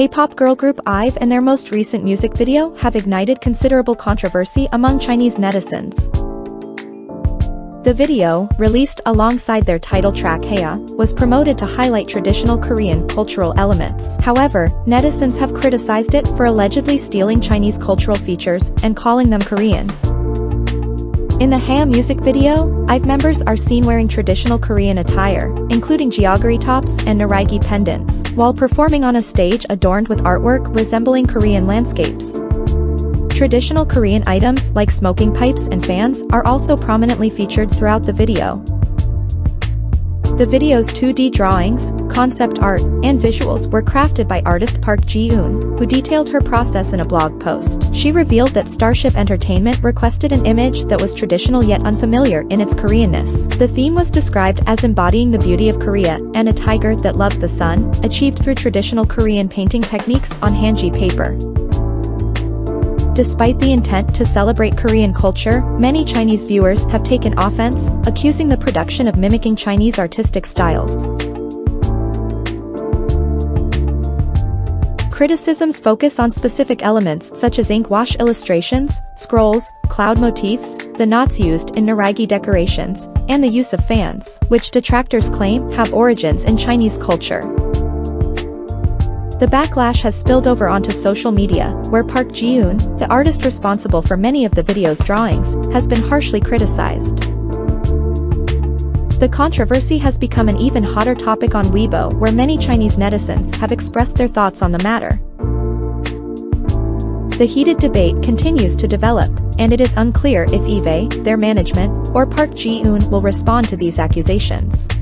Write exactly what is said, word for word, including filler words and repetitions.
K-pop girl group I V E and their most recent music video have ignited considerable controversy among Chinese netizens. The video, released alongside their title track Heya, was promoted to highlight traditional Korean cultural elements. However, netizens have criticized it for allegedly stealing Chinese cultural features and calling them Korean. In the Heya music video, I V E members are seen wearing traditional Korean attire, including jeogori tops and norigae pendants, while performing on a stage adorned with artwork resembling Korean landscapes. Traditional Korean items like smoking pipes and fans are also prominently featured throughout the video. The video's two D drawings, concept art, and visuals were crafted by artist Park Ji-eun, who detailed her process in a blog post. She revealed that Starship Entertainment requested an image that was traditional yet unfamiliar in its Koreanness. The theme was described as embodying the beauty of Korea and a tiger that loved the sun, achieved through traditional Korean painting techniques on hanji paper. Despite the intent to celebrate Korean culture, many Chinese viewers have taken offense, accusing the production of mimicking Chinese artistic styles. Criticisms focus on specific elements such as ink wash illustrations, scrolls, cloud motifs, the knots used in norigae decorations, and the use of fans, which detractors claim have origins in Chinese culture. The backlash has spilled over onto social media, where Park Ji-eun, the artist responsible for many of the video's drawings, has been harshly criticized. The controversy has become an even hotter topic on Weibo, where many Chinese netizens have expressed their thoughts on the matter. The heated debate continues to develop, and it is unclear if I V E, their management, or Park Ji-eun will respond to these accusations.